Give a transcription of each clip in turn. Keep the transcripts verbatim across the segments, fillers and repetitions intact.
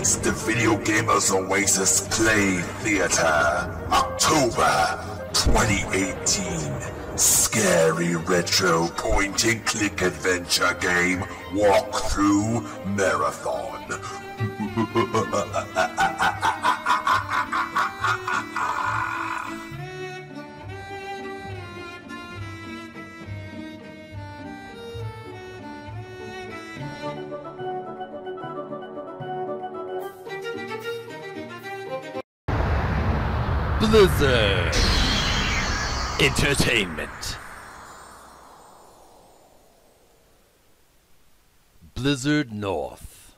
It's the Video Gamers Oasis Play Theater, October twenty eighteen. Scary retro point-and-click adventure game walkthrough marathon. Blizzard Entertainment. Blizzard North.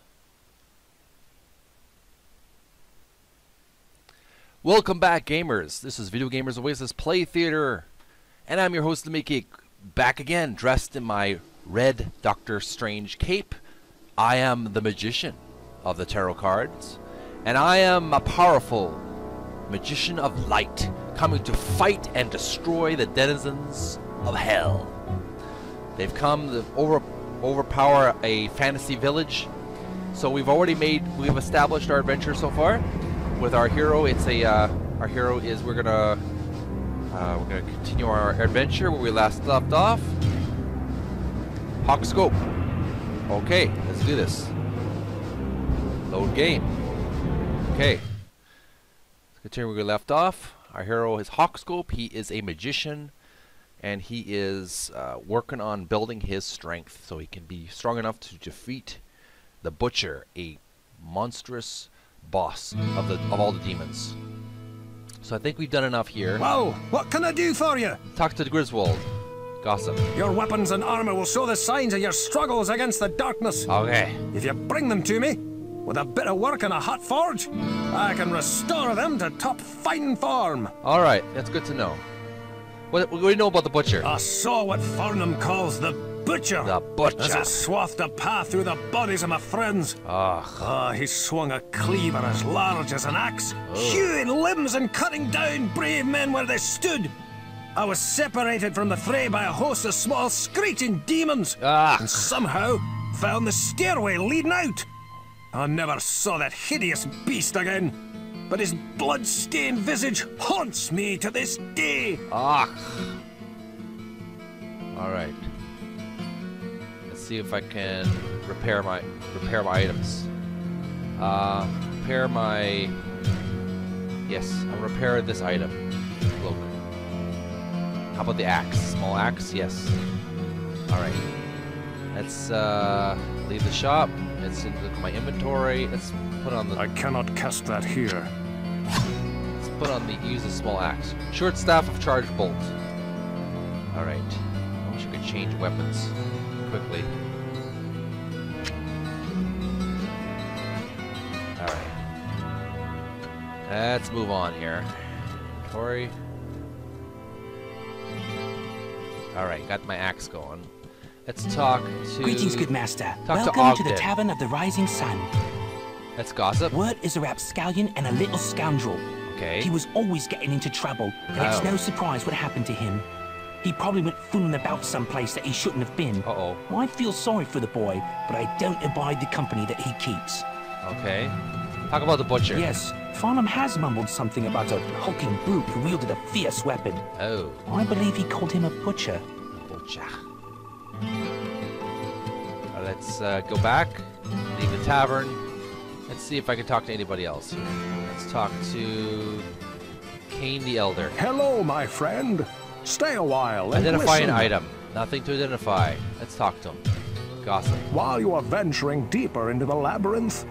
Welcome back, gamers. This is Video Gamers Oasis Play Theater, and I'm your host, Omegi, back again, dressed in my red Doctor Strange cape. I am the magician of the tarot cards, and I am a powerful magician of light, coming to fight and destroy the denizens of hell. They've come to over, overpower a fantasy village. So we've already made, we've established our adventure so far. With our hero, it's a, uh, our hero is, we're gonna, uh, we're gonna continue our adventure where we last left off. Hawkscope. Okay, let's do this. Load game. Okay. Continuing where we left off, our hero is Hawkscope. He is a magician, and he is uh, working on building his strength so he can be strong enough to defeat the Butcher, a monstrous boss of the of all the demons. So I think we've done enough here. Whoa! What can I do for you? Talk to Griswold. Gossip. Your weapons and armor will show the signs of your struggles against the darkness. Okay. If you bring them to me, with a bit of work and a hot forge, I can restore them to top fighting form. All right, that's good to know. What do we know about the Butcher? I saw what Farnum calls the Butcher. The Butcher. As it swathed a path through the bodies of my friends. Ugh. Oh, he swung a cleaver as large as an axe, oh. hewing limbs and cutting down brave men where they stood. I was separated from the fray by a host of small screeching demons, Ugh. and somehow found the stairway leading out. I never saw that hideous beast again, but his blood-stained visage haunts me to this day. Ah. All right. Let's see if I can repair my repair my items. Uh, repair my. Yes, I'll repair this item. Look. How about the axe? Small axe? Yes. All right. Let's uh, leave the shop. Let's look at my inventory. Let's put on the. I cannot cast that here. Let's put on the use a small axe. Short staff of charge bolt. All right. I wish I could change weapons quickly. All right. Let's move on here. Inventory. All right. Got my axe going. Let's talk to... Greetings, good master. Talk Welcome to, to the Tavern of the Rising Sun. Let's gossip. Wirt is a rapscallion and a little scoundrel. Okay. He was always getting into trouble, and oh. it's no surprise what happened to him. He probably went fooling about someplace that he shouldn't have been. Uh-oh. Well, I feel sorry for the boy, but I don't abide the company that he keeps. Okay. Talk about the Butcher. Yes. Farnum has mumbled something about a hulking brute who wielded a fierce weapon. Oh. I believe he called him a butcher. Butcher. Let's uh, go back, leave the tavern. Let's see if I can talk to anybody else. Let's talk to Cain the Elder. Hello, my friend. Stay a while and identify listen. An item. Nothing to identify. Let's talk to him. Gossip. While you are venturing deeper into the labyrinth,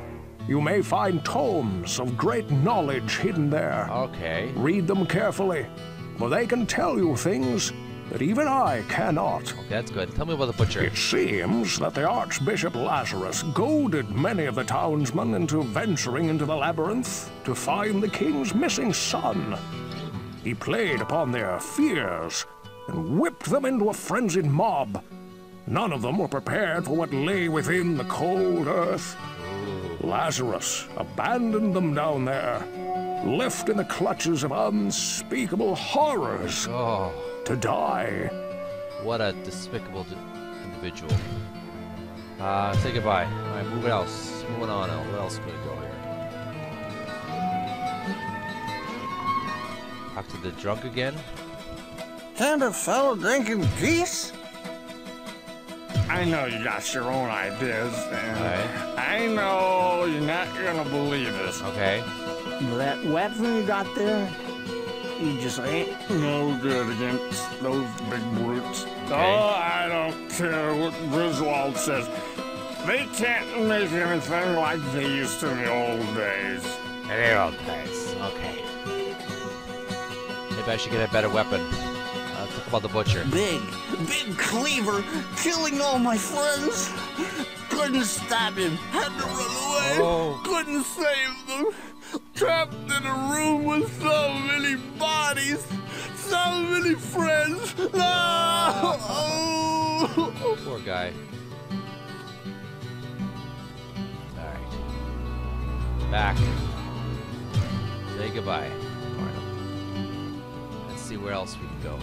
you may find tomes of great knowledge hidden there. Okay. Read them carefully, for they can tell you things that even I cannot. Okay, that's good. Tell me about the Butcher. It seems that the Archbishop Lazarus goaded many of the townsmen into venturing into the labyrinth to find the king's missing son. He played upon their fears and whipped them into a frenzied mob. None of them were prepared for what lay within the cold earth. Lazarus abandoned them down there, left in the clutches of unspeakable horrors. Oh. To die. What a despicable individual. Uh, say goodbye. Alright, move what else? Moving on. What else could go here? After the drunk again? Can't a fellow drinking geese? I know you got your own ideas, and right. I know you're not gonna believe this. Okay. That weapon you got there, you just ain't no good against those big brutes. Okay. Oh, I don't care what Griswold says. They can't make anything like they used to in the old days. In the old days, okay. Maybe I should get a better weapon. Uh, talk about the Butcher. Big, big cleaver, killing all my friends. Couldn't stop him, had to run away, oh. Couldn't save them. Trapped in a room with so many bodies, so many friends. No! Oh. Poor guy. Back. Say goodbye, Farnum. Let's see where else we can go.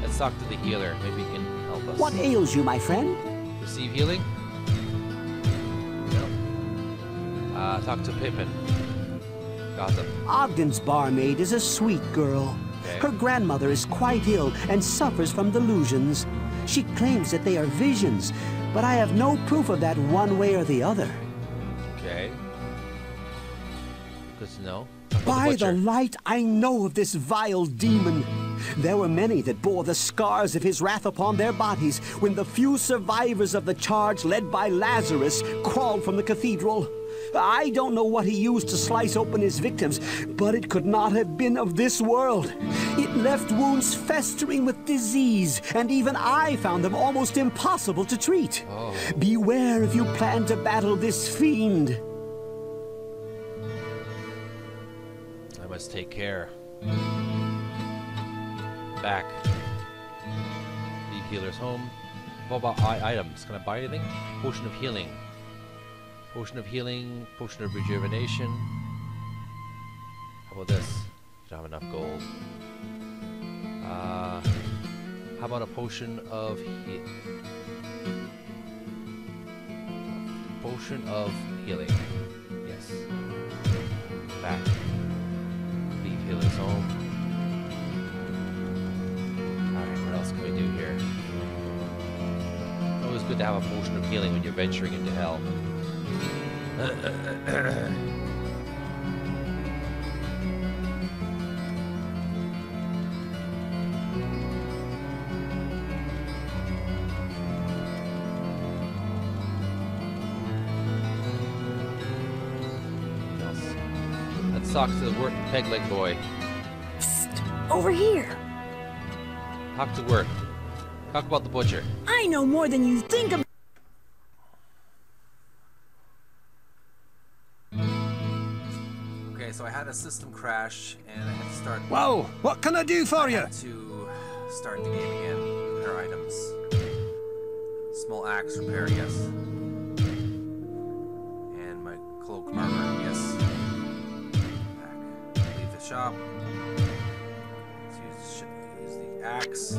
Let's talk to the healer. Maybe he can help us. What ails you, my friend? Receive healing? No. Uh, talk to Pippin. Gotham. Ogden's barmaid is a sweet girl. Okay. Her grandmother is quite ill and suffers from delusions. She claims that they are visions, but I have no proof of that one way or the other. Okay. No. By the, the light, I know of this vile demon. There were many that bore the scars of his wrath upon their bodies when the few survivors of the charge led by Lazarus crawled from the cathedral. I don't know what he used to slice open his victims, but it could not have been of this world. It left wounds festering with disease, and even I found them almost impossible to treat. Oh. Beware if you plan to battle this fiend. Must take care. Back. Leave healers home. What about items? Can I buy anything? Potion of healing. Potion of healing. Potion of rejuvenation. How about this? I don't have enough gold. Uh, how about a potion of heal? Potion of healing. Yes. Back. Healer's home. Alright, what else can we do here? It's always good to have a potion of healing when you're venturing into hell. Talk to the Wirt peg leg boy. Psst, over here. Talk to Wirt. Talk about the Butcher. I know more than you think of. Okay, so I had a system crash and I had to start. Whoa! What can I do for I you? To start the game again. Repair items. Small axe repair, yes. And my cloak armor, yes. Shop. Let's use, use the axe.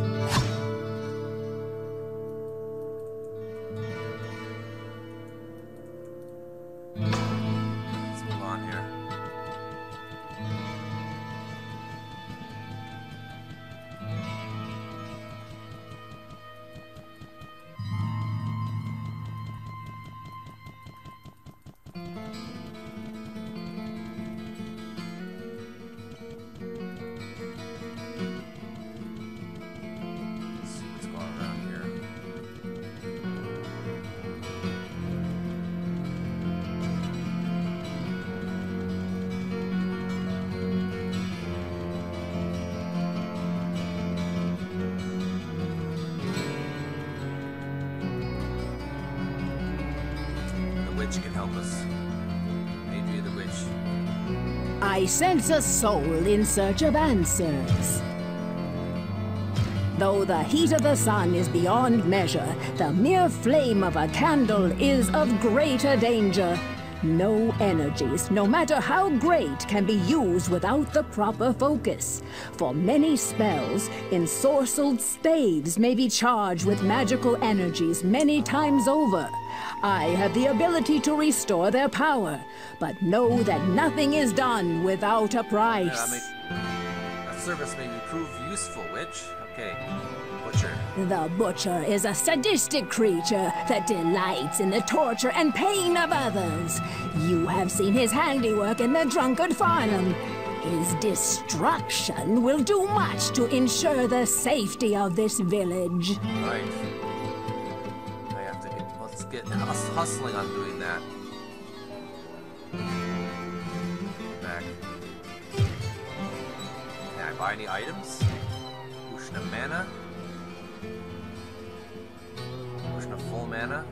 Let's move on here. I sense a soul in search of answers. Though the heat of the sun is beyond measure, the mere flame of a candle is of greater danger. No energies, no matter how great, can be used without the proper focus. For many spells, ensorcelled staves may be charged with magical energies many times over. I have the ability to restore their power, but know that nothing is done without a price. Yeah, service may prove useful, witch. Okay, Butcher. The Butcher is a sadistic creature that delights in the torture and pain of others. You have seen his handiwork in the drunkard Farnum. His destruction will do much to ensure the safety of this village. Right. I have to get, let's get hus hustling on doing that. Back. Can I buy any items? Ushna mana. Ushna full mana.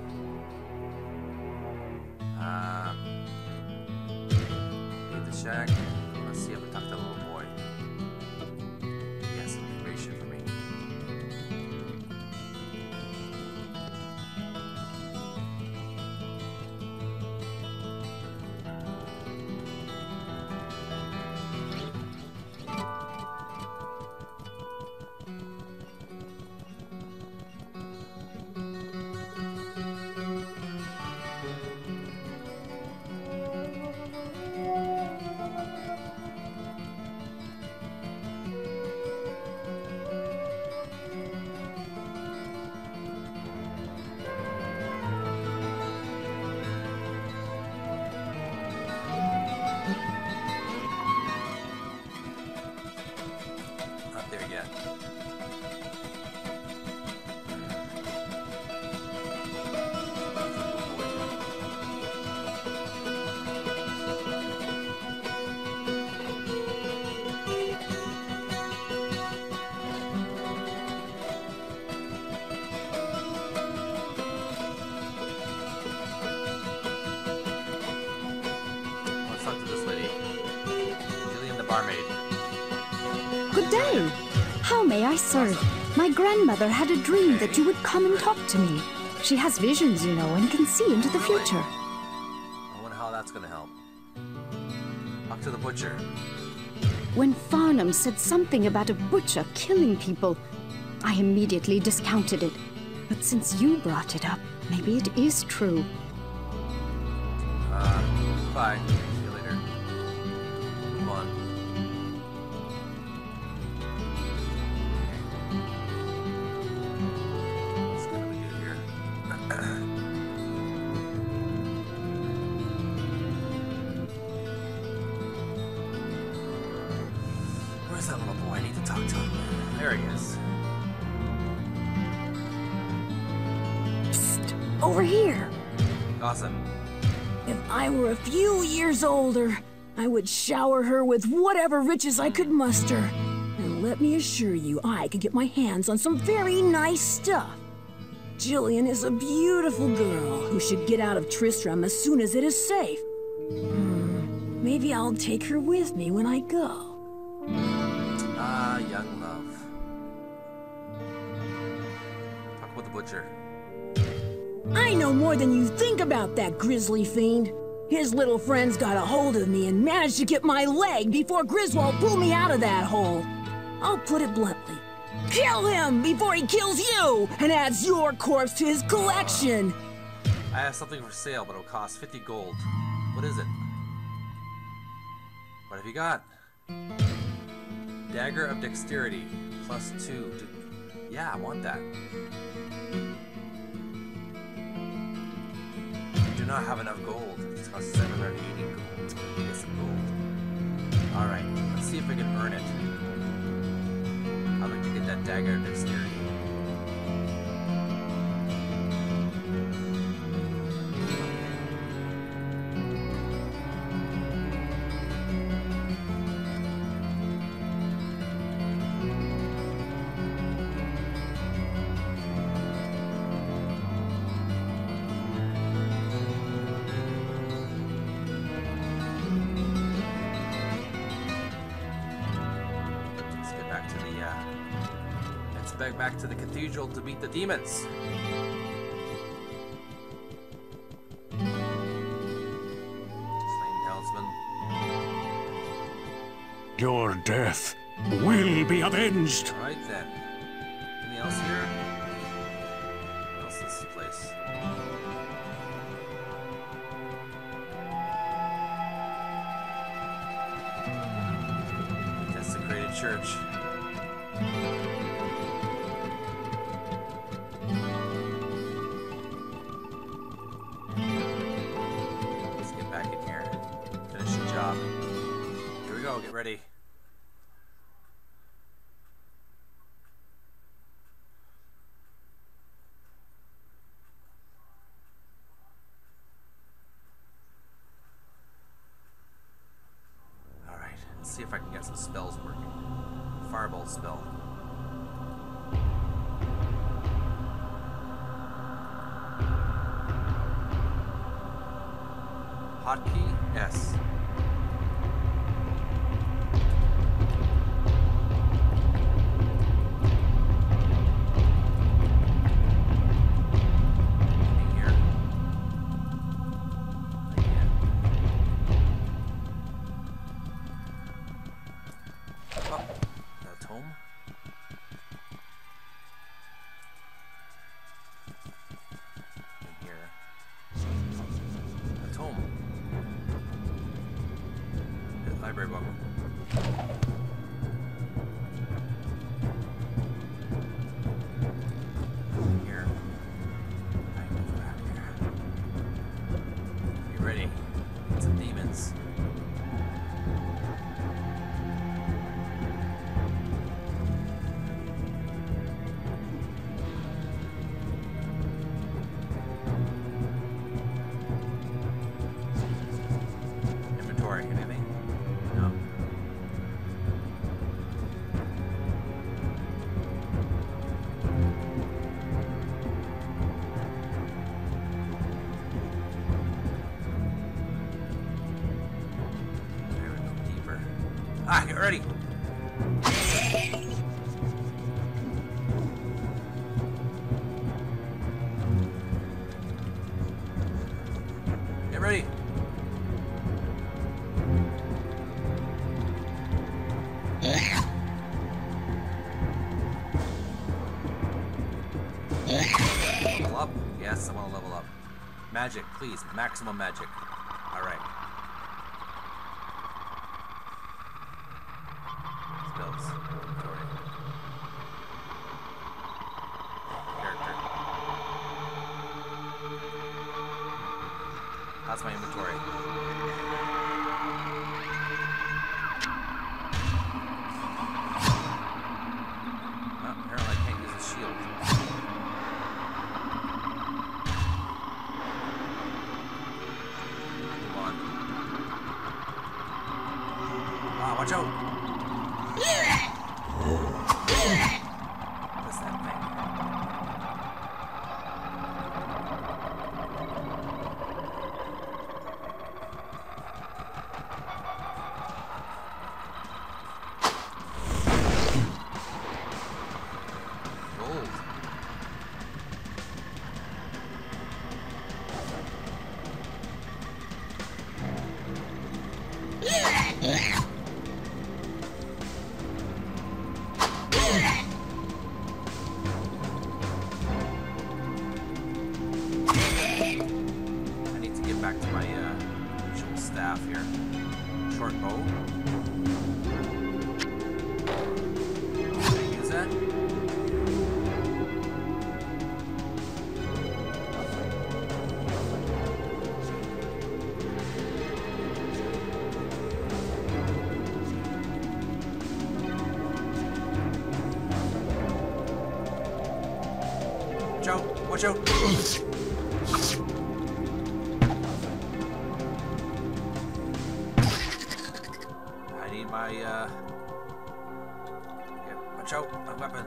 Uh, need the shack. Let's see if we talk to that little boy. He has some information for me. My grandmother had a dream that you would come and talk to me. She has visions, you know, and can see into the future. I wonder how that's gonna help. Talk to the Butcher. When Farnum said something about a butcher killing people, I immediately discounted it. But since you brought it up, maybe it is true. Uh, bye. See you later. Come on. A few years older, I would shower her with whatever riches I could muster. And let me assure you, I could get my hands on some very nice stuff. Jillian is a beautiful girl who should get out of Tristram as soon as it is safe. Hmm. Maybe I'll take her with me when I go. Ah, young love. Talk with the Butcher. I know more than you think about that grisly fiend. His little friends got a hold of me and managed to get my leg before Griswold pulled me out of that hole. I'll put it bluntly. Kill him before he kills you and adds your corpse to his collection. Uh, I have something for sale, but it'll cost fifty gold. What is it? What have you got? Dagger of Dexterity, plus two. To... Yeah, I want that. Do not have enough gold. It costs seven hundred eighty gold. We need some gold. Alright, let's see if we can earn it. I'd like to get that dagger of dexterity. Back to the cathedral to beat the demons. Slain talisman. Your death will be avenged. All right then. Anything else here? What else is this place? Desecrated church. Let's get back in here. Finish the job. Here we go, get ready. See if I can get some spells working. Fireball spell. Hotkey S. Magic, please. Maximum magic. All right. Spells. Inventory. Character. How's my inventory? Well, apparently I can't use a shield. Watch out! What's that thing? Gold. Watch out! I need my, uh... yeah, watch out! My weapon!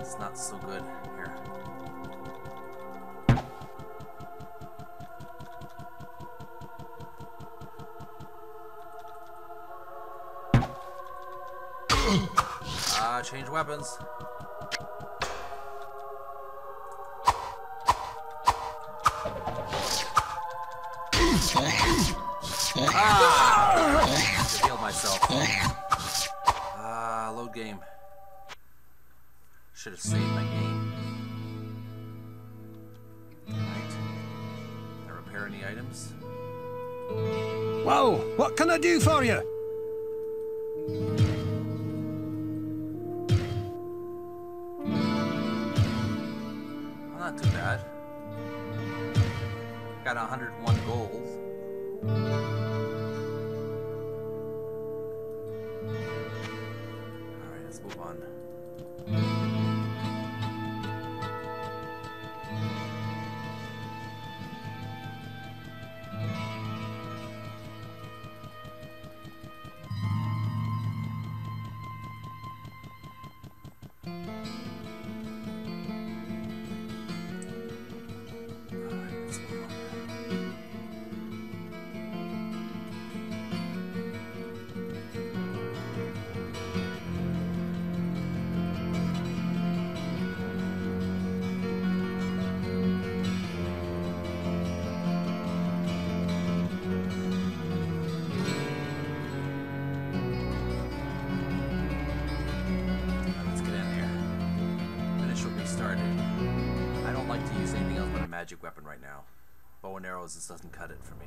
It's not so good. Here. Ah, uh, change weapons. Ah! I healed myself. Ah, uh, load game. Should have saved my game. Alright. Can I repair any items? Whoa! What can I do for you? not too bad. Got one hundred one goals. Alright, let's move on. Magic weapon right now. Bow and arrows just doesn't cut it for me.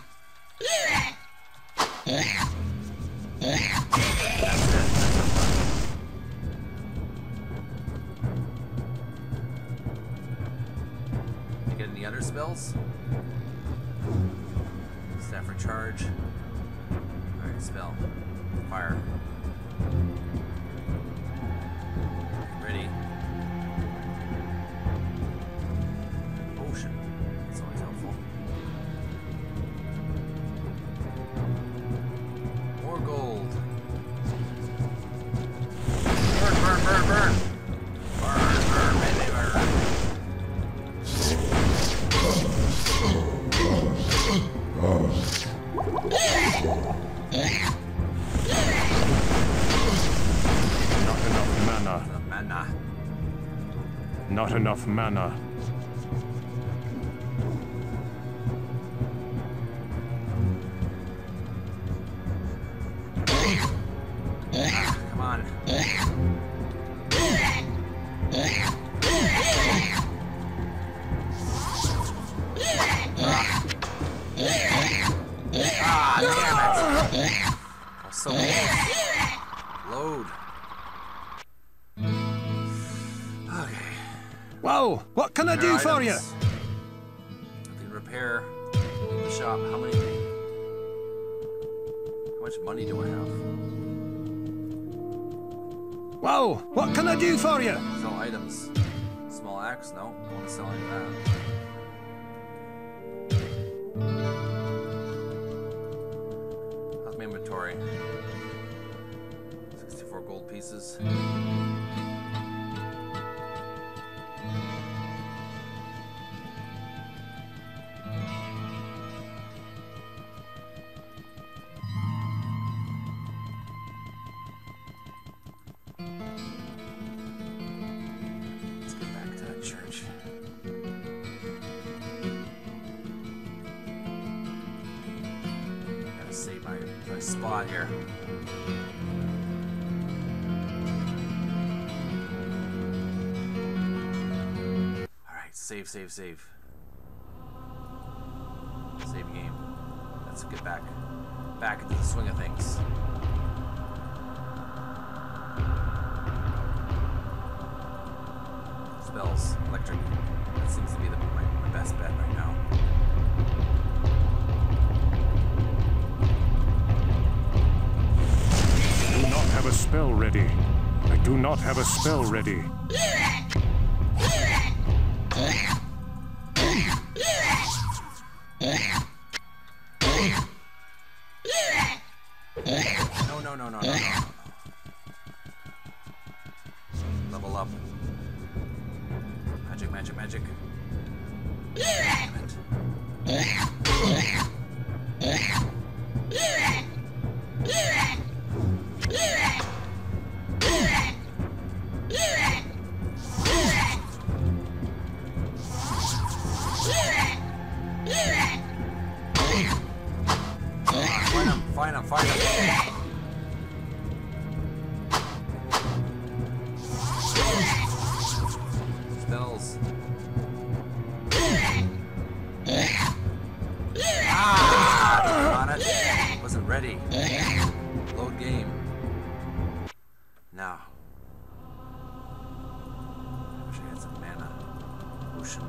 get any other spells? Staff recharge. Alright, spell. Fire. Ready. Potion. That's always helpful. Not enough mana. Come on. Ah, damn it. I'm so low. Load. Whoa! What can I do items for you? I can repair the shop. How many? How much money do I have? Whoa! What can I do for you? Sell items. Small axe? No, I want to sell any of that. How's my inventory? sixty-four gold pieces. Spot here. All right, save, save, save. Save game. Let's get back, back into the swing of things. Spells, electric. That seems to be the, my, my best bet right now. I have a spell ready. I do not have a spell ready. No, no, no, no, no, no. Level up. Magic, magic, magic. Damn it. fine, I'm fine. Spells. Ah! On it. Wasn't ready. Load game. Now. I wish I had some mana. Ocean.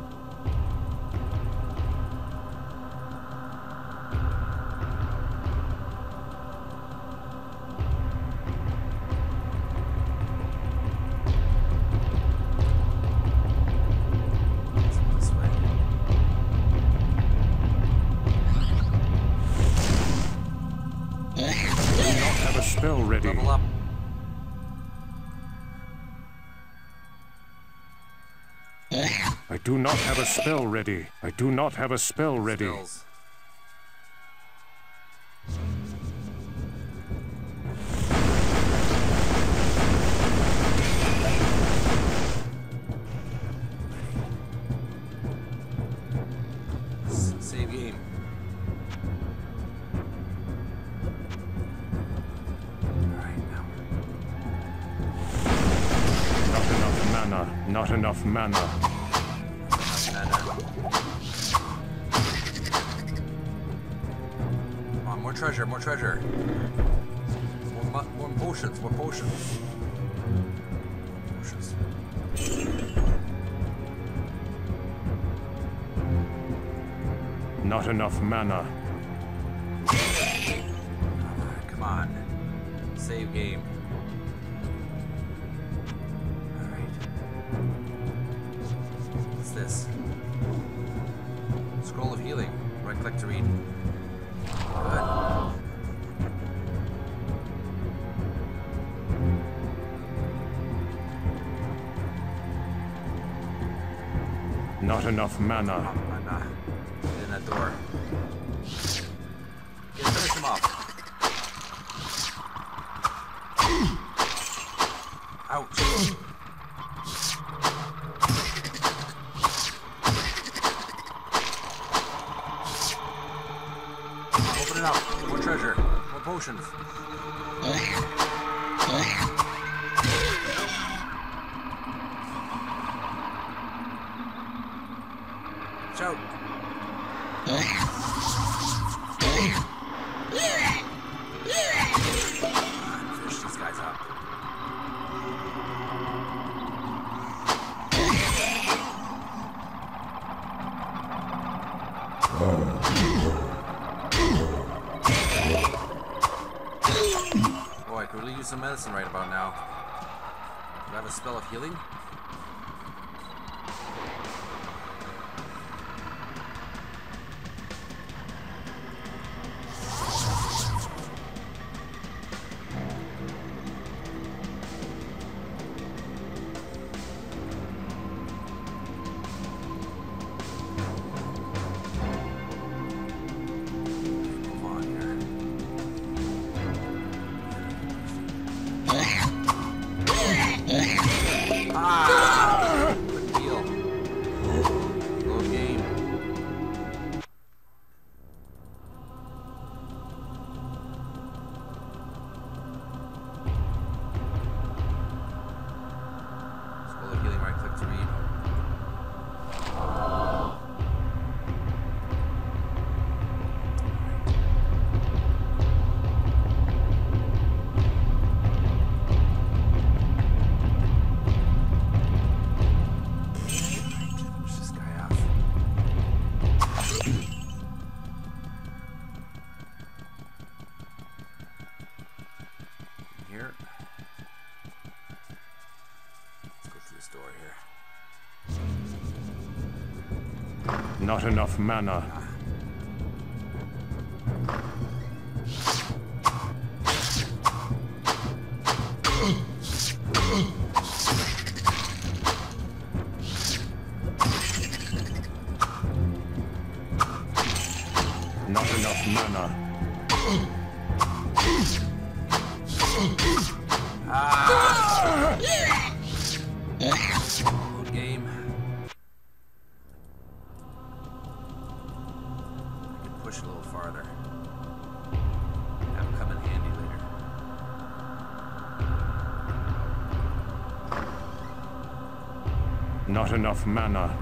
Level up. I do not have a spell ready. I do not have a spell ready. Spells. Not enough mana. Come on, more treasure, more treasure. More, more potions, more potions. Potions. Not enough mana. Come on. Save game. This scroll of healing, right click to read. Good. Not enough mana. Oh, mana. Get in that door. Get finish him off. Ouch. Potions. Watch out. Fish these guys up. I could really use some medicine right about now. Do I have a spell of healing? Not enough mana. Not enough mana. Ah. Good game. Push a little farther. Have Not enough mana.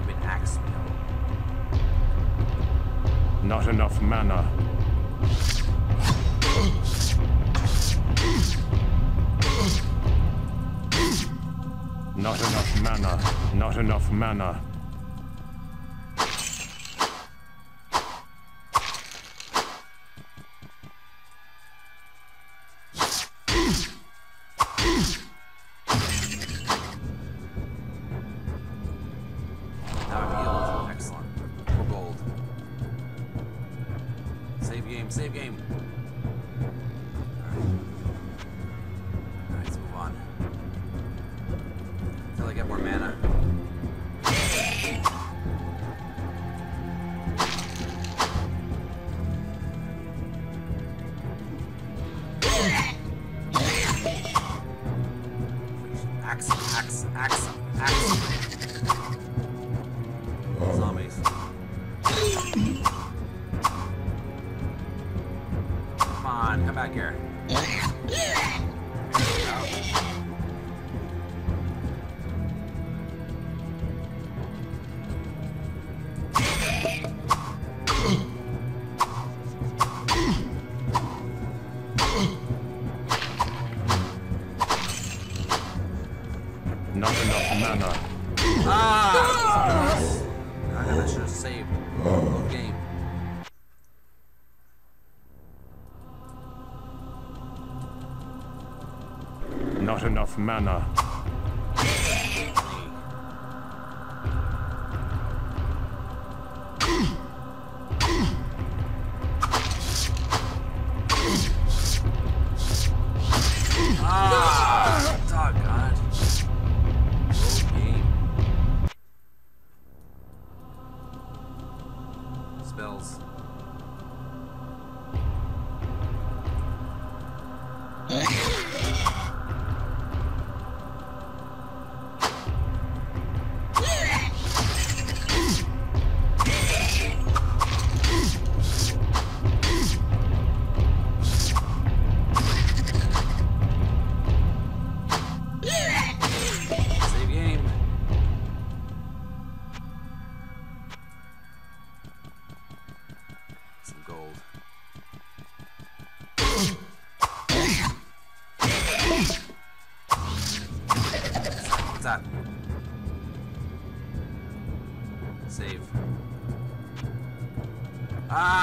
Not enough mana. Not enough mana. Not enough mana. Mana. Ah,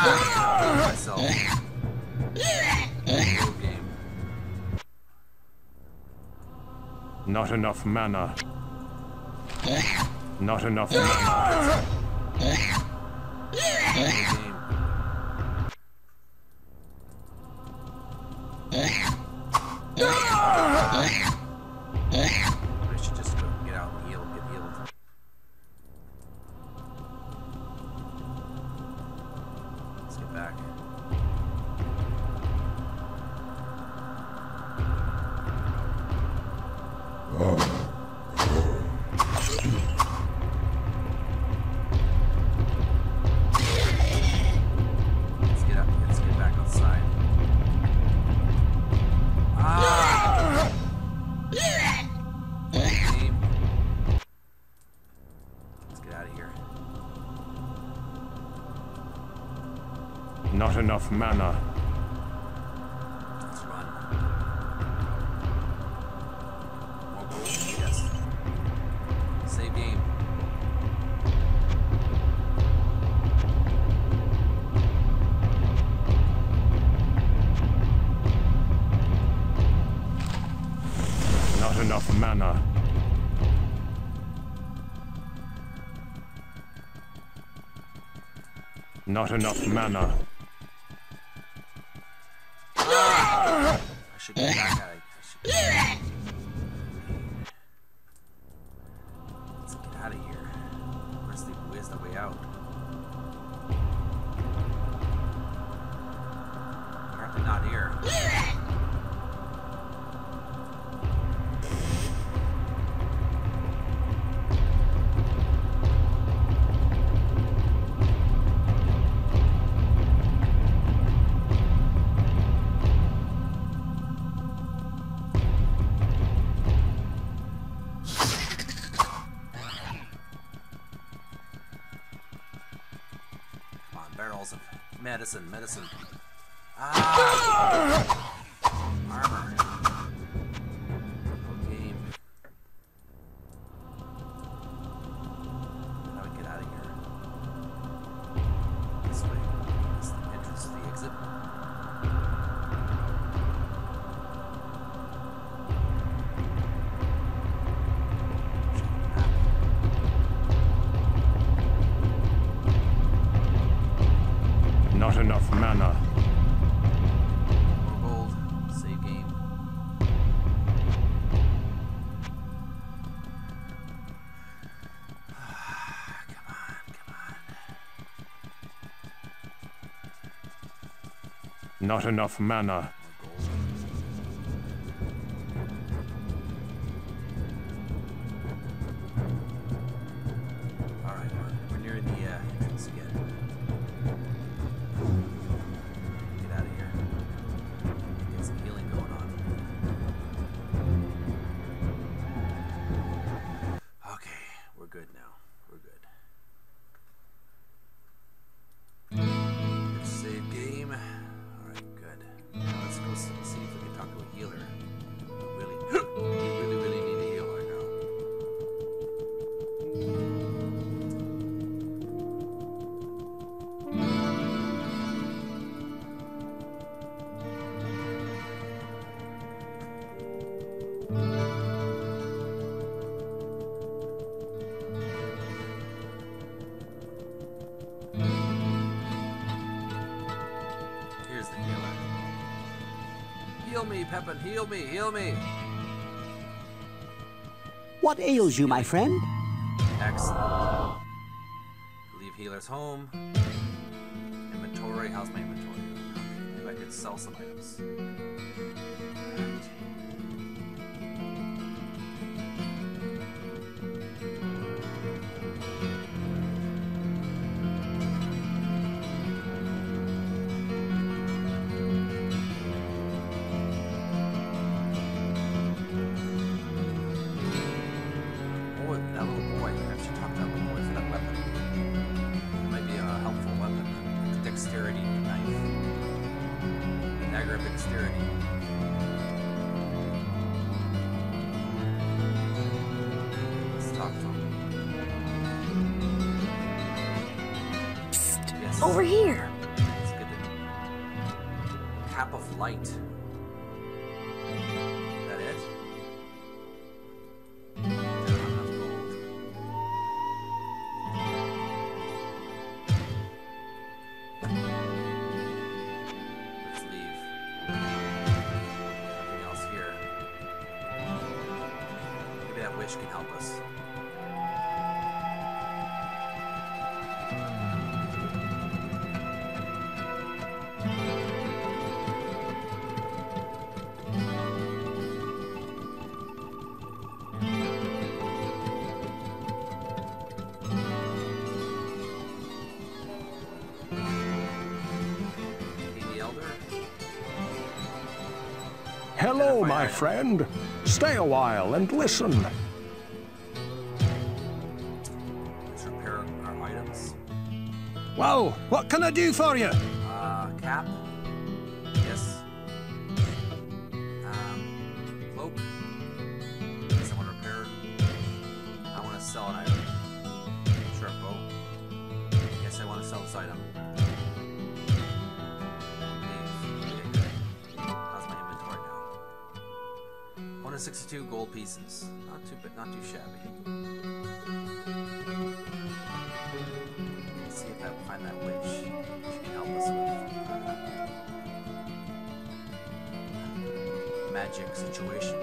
oh God. Okay. Spells. Not enough mana. Not enough mana. I should just go get out and heal, get healed. Let's get back. Enough mana. Let's run. More gold, yes. Save game. Not enough mana. Not enough mana. medicine, medicine. Ah! Armor. Game. How do we get out of here? This way. That's the entrance to the exit. Not enough mana. More gold. Save game. Come on, come on. Not enough mana. Pippin, heal me, heal me. What ails you, my friend? Excellent. Leave healers home. Inventory, how's my inventory? Maybe I could sell some items. Over here. It's good to... Cap of light. Is that it? There are enough gold. Let's leave. Nothing else here. Maybe that wish can help us. Hello, my friend. Stay a while and listen. Let's repair our items. Well, what can I do for you? Uh, cap. Yes. Um, cloak. Yes, I want to repair. I want to sell an item. Sharp bow. Yes, I want to sell this item. sixty-two gold pieces. Not too but not too shabby. Let's see if I can find that witch. She can help us with magic situation.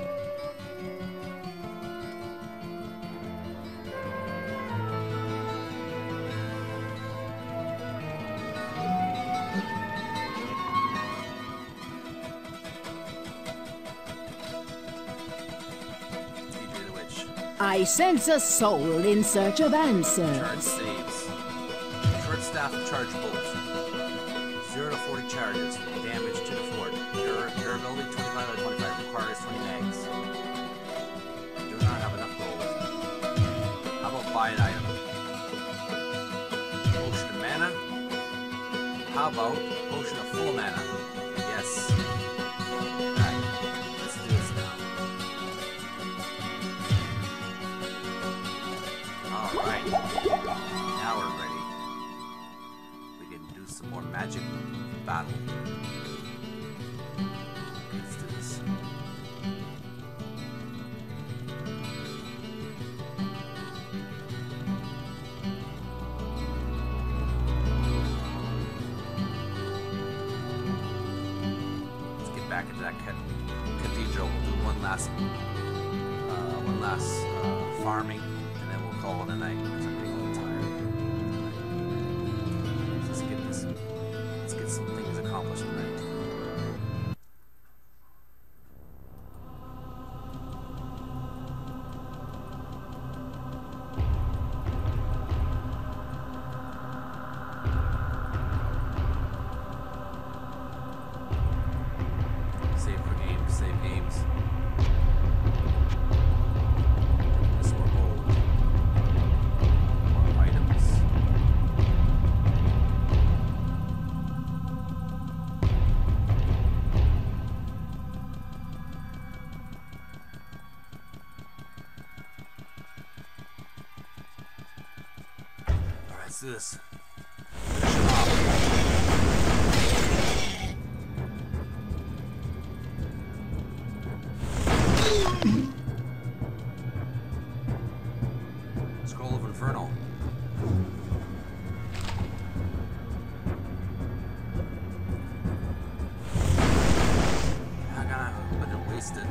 I sense a soul in search of answers. Charge saves. Short staff charge bolts. zero to forty charges. Damage to the fort. Cure, curability twenty-five out of twenty-five. Requires twenty mags. Do not have enough gold. How about buy an item? Potion of mana. How about Potion of Full Mana? Yes. Alright, let's do this now. Alright, now we're ready. We can do some more magic battle. Let's do this. Back into that cathedral. We'll do one last, uh, one last uh, farming, and then we'll call it a night because I'm getting a little tired. Let's get this. Let's get some things accomplished tonight. This. Scroll of Infernal. I gotta fucking waste it.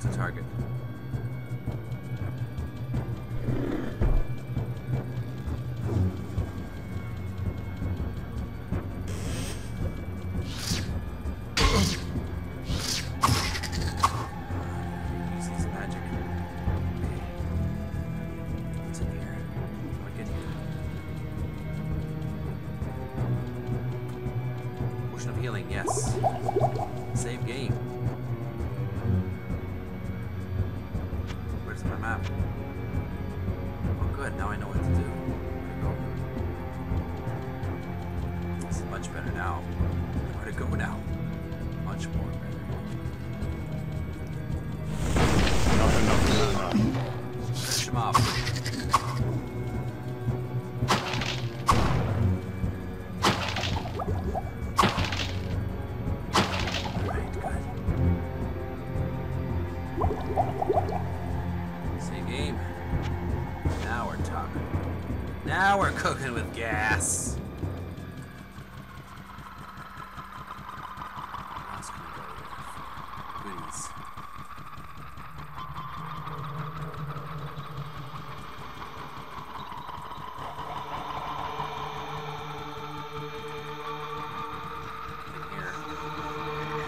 To target. Cooking with gas. What else can we go with? Goodies. In here.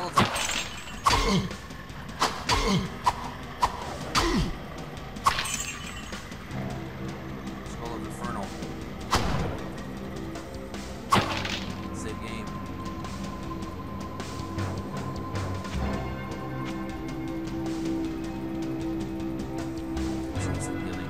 Elder. Skull of Infernal. Save game. Choose some healing.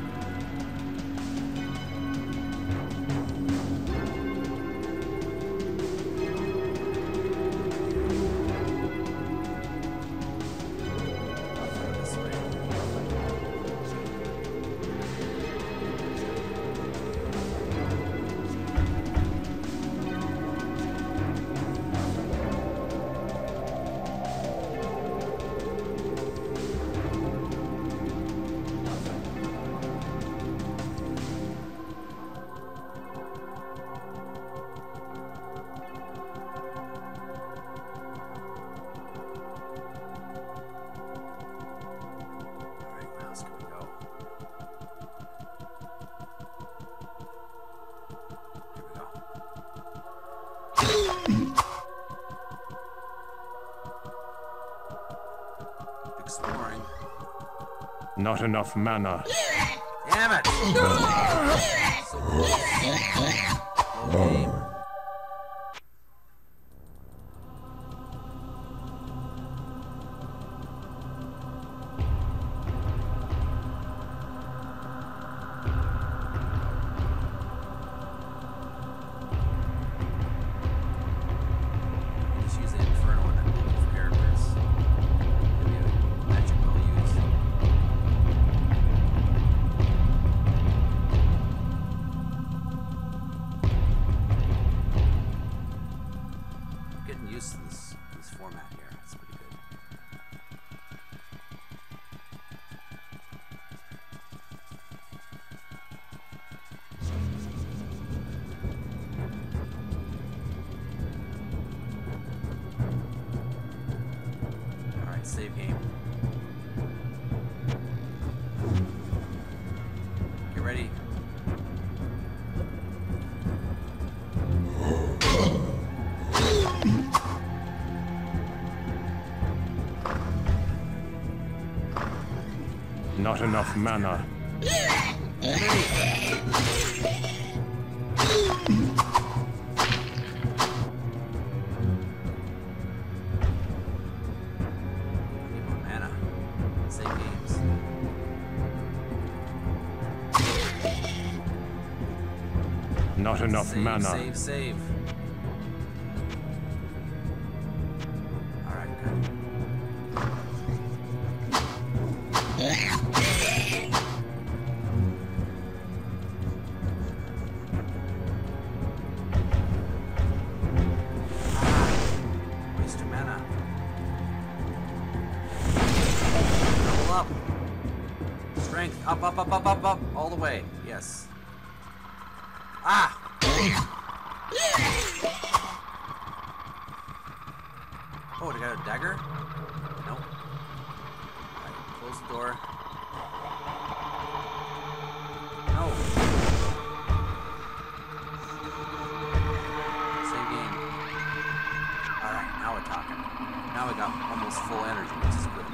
Not enough mana. Damn it! So save game. Get ready. Not enough mana. Not enough save, mana. Save, save. All right, good. Ah, wasted mana. Level up. Strength up, up, up, up, up, up, all the way. Yes. Ah! Oh, did I have a dagger? Nope. Alright, close the door. No. Save game. Alright, now we're talking. Now we got almost full energy, which is good.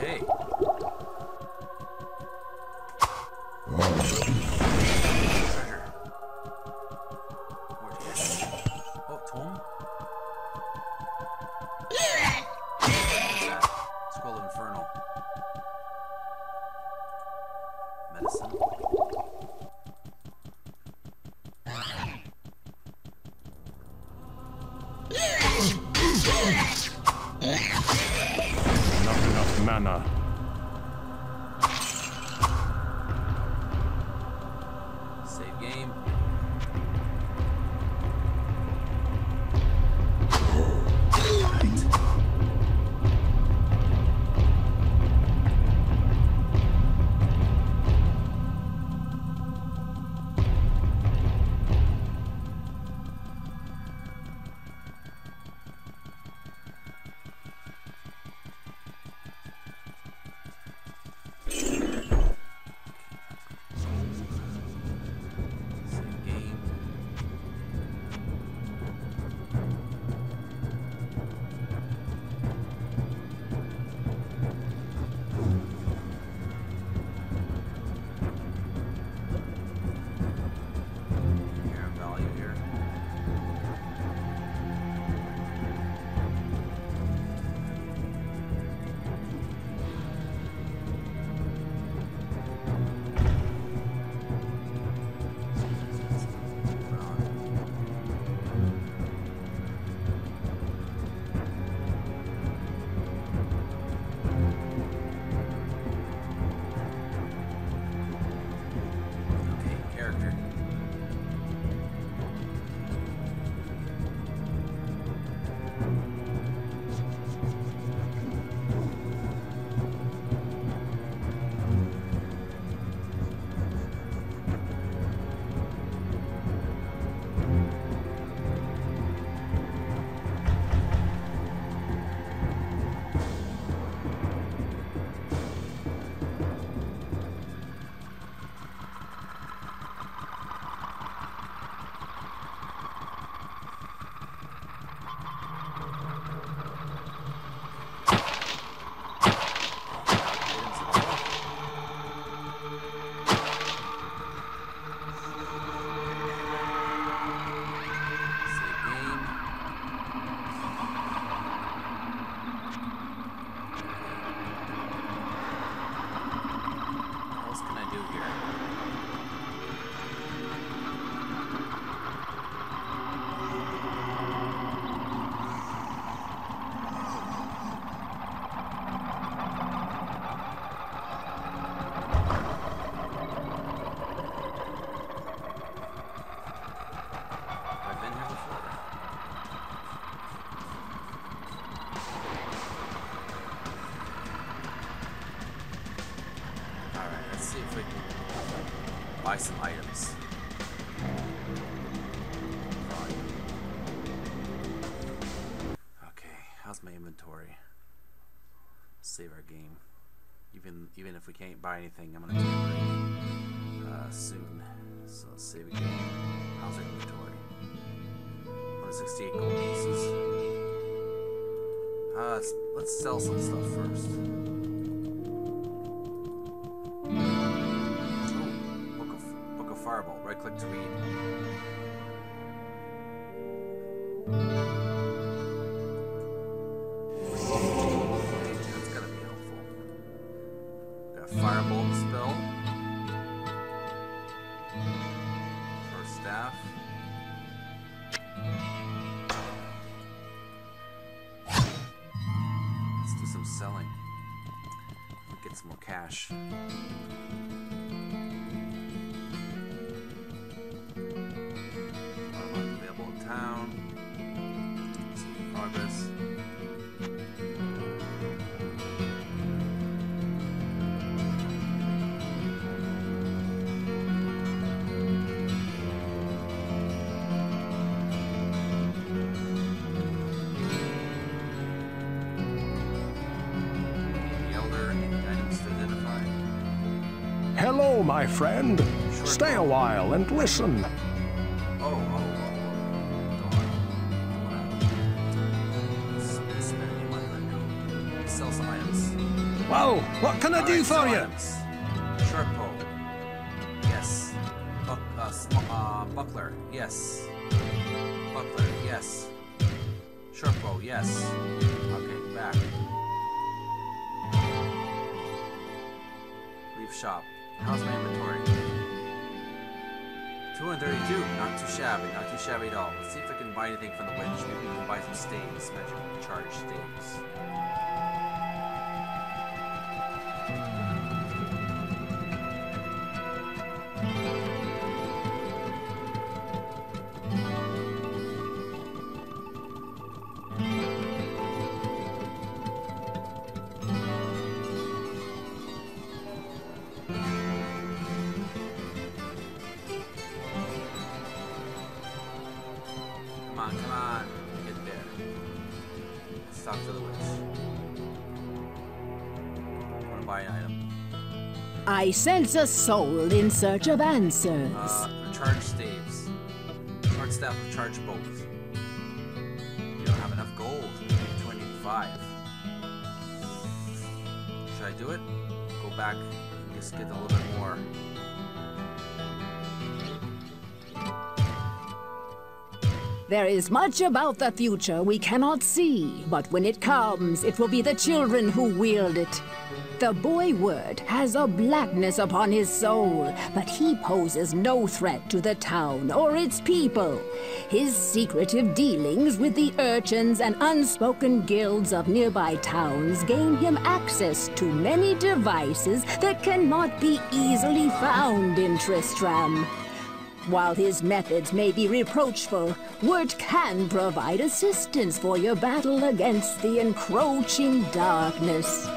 Hey. Treasure. Where is it? Oh, Tom? Skull Infernal. Medicine. Mana. Save game. Buy some items. Okay, how's my inventory? Save our game. Even even if we can't buy anything, I'm gonna take a break uh, soon. So let's save again. How's our inventory? one hundred sixty-eight gold pieces. Uh, let's, let's sell some stuff first. Click to read. That's gotta be helpful. Got a firebolt spell. First staff. Let's do some selling. Get some more cash. Hello, my friend. Sure. Stay a while and listen. Sell some items. Wow, what can I do for you? Triple. Yes. Buck, uh, uh, buckler. Yes. Buckler. Yes. Triple. Yes. Okay, back. Leave shop. How's my inventory? two hundred thirty-two. Not too shabby. Not too shabby at all. Let's see if I can buy anything from the witch. Maybe we can buy some staves. Magic charge staves. I sense a soul in search of answers. Uh, charge staves. Charge staff, charge both. You don't have enough gold. two eighty-five. Should I do it? Go back and just get a little bit more. There is much about the future we cannot see, but when it comes, it will be the children who wield it. The boy Wirt has a blackness upon his soul, but he poses no threat to the town or its people. His secretive dealings with the urchins and unspoken guilds of nearby towns gain him access to many devices that cannot be easily found in Tristram. While his methods may be reproachful, Wirt can provide assistance for your battle against the encroaching darkness.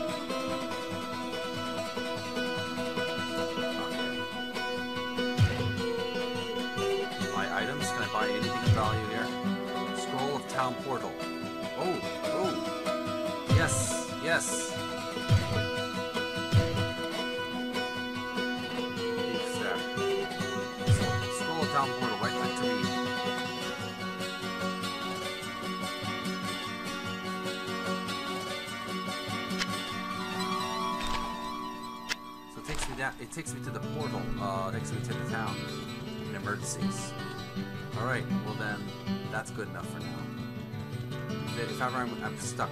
It takes me to the portal, uh, takes me to the town in emergencies. Alright, well then, that's good enough for now. If ever I'm, I'm stuck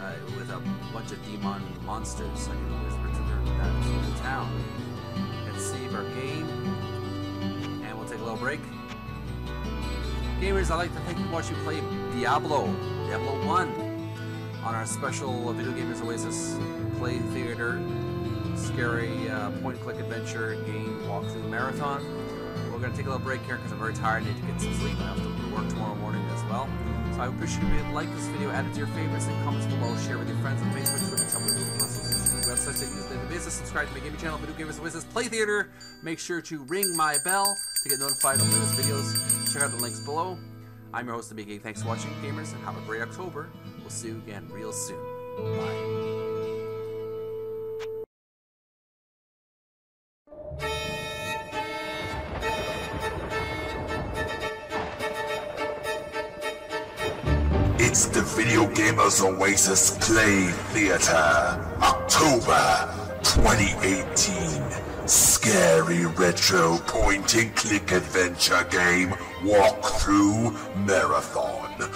uh, with a bunch of demon monsters, I can always return back to the town. Let's save our game, and we'll take a little break. Gamers, I'd like to thank you for watching play Diablo, Diablo one, on our special Video Gamers Oasis Play Theater. Scary uh, point-click adventure game walkthrough marathon. We're going to take a little break here because I'm very tired. I need to get some sleep. I have to work tomorrow morning as well. So I appreciate if you like this video, add it to your favorites and comments below, share with your friends on Facebook, Twitter, Tumblr, Google Plus, websites that use the basis. Subscribe to my gaming channel, Video Gamers Oasis Play Theater. Make sure to ring my bell to get notified of latest videos. Check out the links below. I'm your host, Omegi. Thanks for watching, gamers, and have a great October. We'll see you again real soon. Bye. It's the Video Gamers Oasis Play Theater, October twenty eighteen. Scary retro point and click adventure game walkthrough marathon.